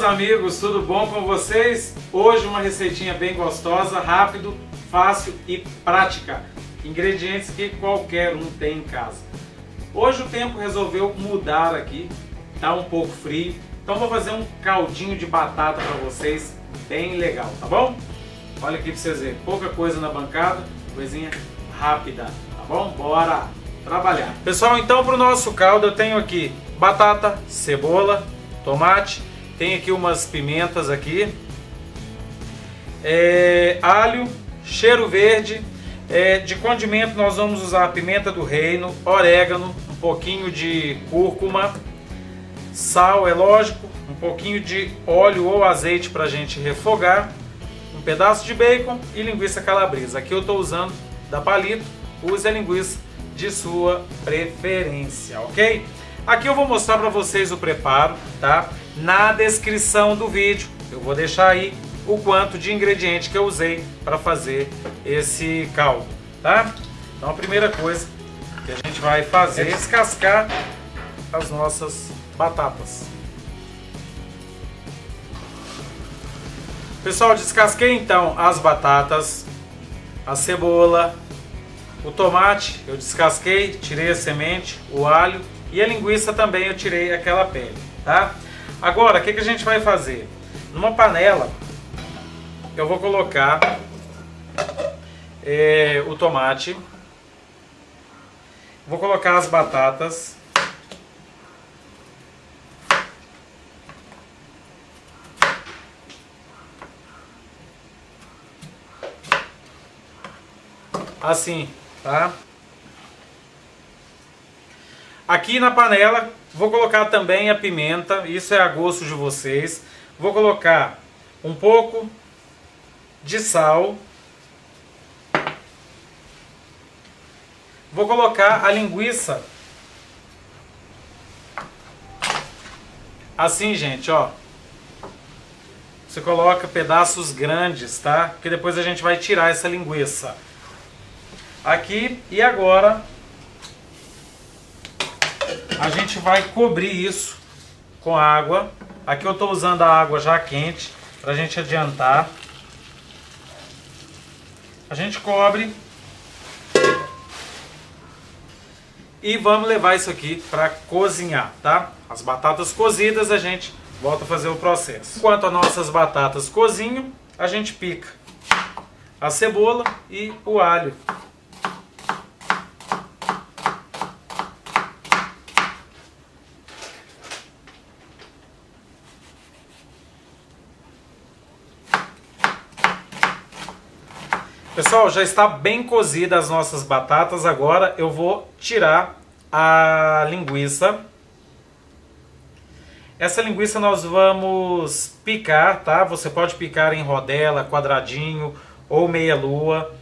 meus amigos, tudo bom com vocês? Hoje uma receitinha bem gostosa, rápido, fácil e prática. Ingredientes que qualquer um tem em casa. Hoje o tempo resolveu mudar aqui, tá um pouco frio, então vou fazer um caldinho de batata para vocês, bem legal, tá bom? Olha aqui para vocês verem, pouca coisa na bancada, coisinha rápida, tá bom? Bora trabalhar. Pessoal, então para o nosso caldo eu tenho aqui batata, cebola, tomate, tem aqui umas pimentas aqui, alho, cheiro verde, de condimento nós vamos usar pimenta do reino, orégano, um pouquinho de cúrcuma, sal, é lógico, um pouquinho de óleo ou azeite para a gente refogar, um pedaço de bacon e linguiça calabresa. Aqui eu estou usando da Palito, use a linguiça de sua preferência, ok? Aqui eu vou mostrar para vocês o preparo, tá? Na descrição do vídeo eu vou deixar aí o quanto de ingrediente que eu usei para fazer esse caldo, tá? Então a primeira coisa que a gente vai fazer é descascar as nossas batatas. Pessoal, descasquei então as batatas, a cebola, o tomate eu descasquei, tirei a semente, o alho. E a linguiça também eu tirei aquela pele, tá? Agora, o que a gente vai fazer? Numa panela, eu vou colocar o tomate, vou colocar as batatas, assim, tá? Aqui na panela vou colocar também a pimenta, isso é a gosto de vocês. Vou colocar um pouco de sal. Vou colocar a linguiça. Assim, gente, ó. Você coloca pedaços grandes, tá? Porque depois a gente vai tirar essa linguiça. Aqui e agora a gente vai cobrir isso com água. Aqui eu estou usando a água já quente para a gente adiantar. A gente cobre e vamos levar isso aqui para cozinhar, tá? As batatas cozidas a gente volta a fazer o processo. Enquanto as nossas batatas cozinham, a gente pica a cebola e o alho. Pessoal, já está bem cozida as nossas batatas, agora eu vou tirar a linguiça. Essa linguiça nós vamos picar, tá? Você pode picar em rodela, quadradinho ou meia lua,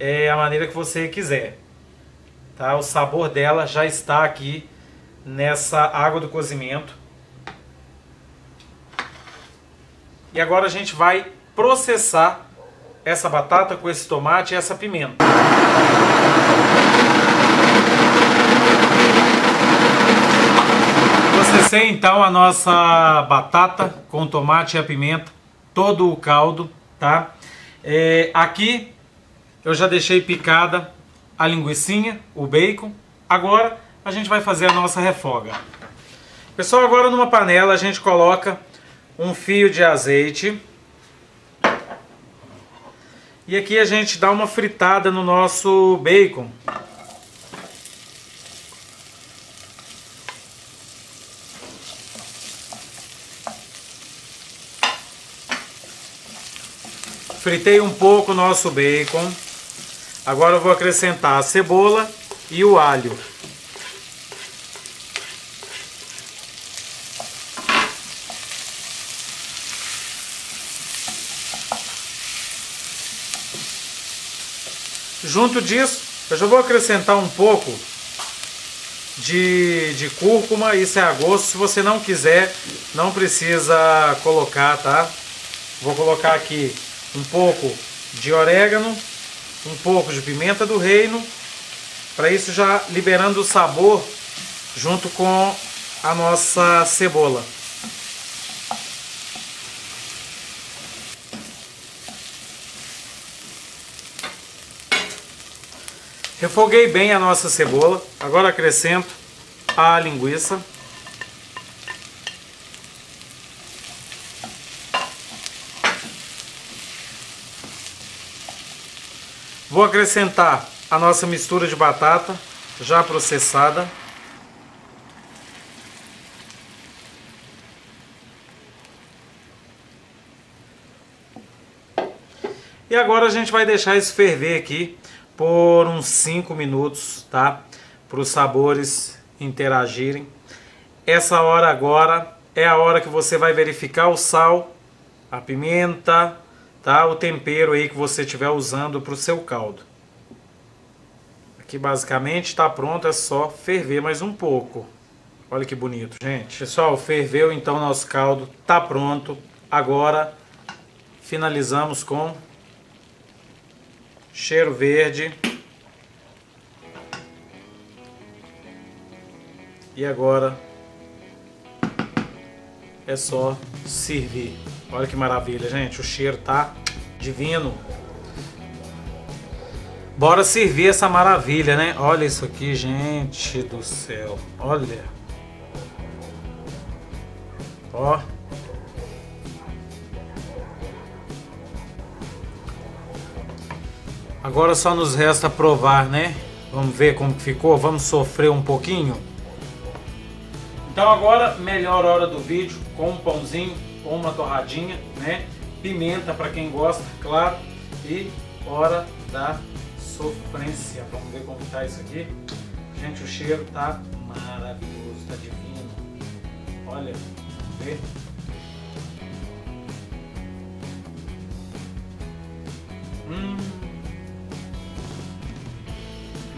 é a maneira que você quiser. Tá? O sabor dela já está aqui nessa água do cozimento. E agora a gente vai processar essa batata com esse tomate e essa pimenta. Processei então a nossa batata com tomate e a pimenta, todo o caldo, tá? Aqui eu já deixei picada a linguiçinha, o bacon. Agora a gente vai fazer a nossa refoga. Pessoal, agora numa panela a gente coloca um fio de azeite. E aqui a gente dá uma fritada no nosso bacon. Fritei um pouco o nosso bacon. Agora eu vou acrescentar a cebola e o alho. Junto disso, eu já vou acrescentar um pouco de cúrcuma, isso é a gosto. Se você não quiser, não precisa colocar, tá? Vou colocar aqui um pouco de orégano, um pouco de pimenta do reino, para isso já liberando o sabor junto com a nossa cebola. Refoguei bem a nossa cebola. Agora acrescento a linguiça. Vou acrescentar a nossa mistura de batata já processada. E agora a gente vai deixar isso ferver aqui por uns 5 minutos, tá? Para os sabores interagirem. Essa hora agora é a hora que você vai verificar o sal, a pimenta, tá? O tempero aí que você estiver usando para o seu caldo. Aqui basicamente está pronto, é só ferver mais um pouco. Olha que bonito, gente. Pessoal, ferveu então nosso caldo, tá pronto. Agora finalizamos com cheiro verde. E agora é só servir. Olha que maravilha, gente. O cheiro tá divino. Bora servir essa maravilha, né? Olha isso aqui, gente do céu. Olha. Ó. Agora só nos resta provar, né? Vamos ver como ficou, vamos sofrer um pouquinho. Então agora, melhor hora do vídeo, com um pãozinho, com uma torradinha, né? Pimenta para quem gosta, claro. E hora da sofrência. Vamos ver como tá isso aqui. Gente, o cheiro tá maravilhoso, tá divino. Olha, vamos ver.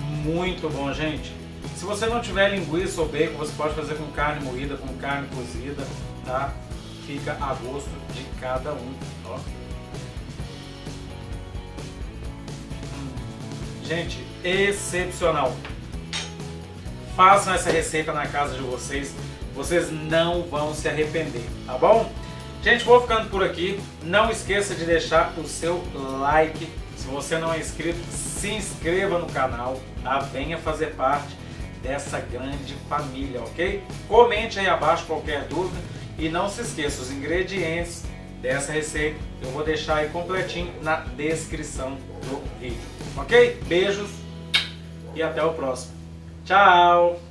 Muito bom, gente. Se você não tiver linguiça ou bacon, você pode fazer com carne moída, com carne cozida, tá? Fica a gosto de cada um, ó. Gente, excepcional. Façam essa receita na casa de vocês. Vocês não vão se arrepender, tá bom? Gente, vou ficando por aqui. Não esqueça de deixar o seu like. Se você não é inscrito, se inscreva no canal, tá? Venha fazer parte dessa grande família, ok? Comente aí abaixo qualquer dúvida e não se esqueça, os ingredientes dessa receita eu vou deixar aí completinho na descrição do vídeo, ok? Beijos e até o próximo. Tchau!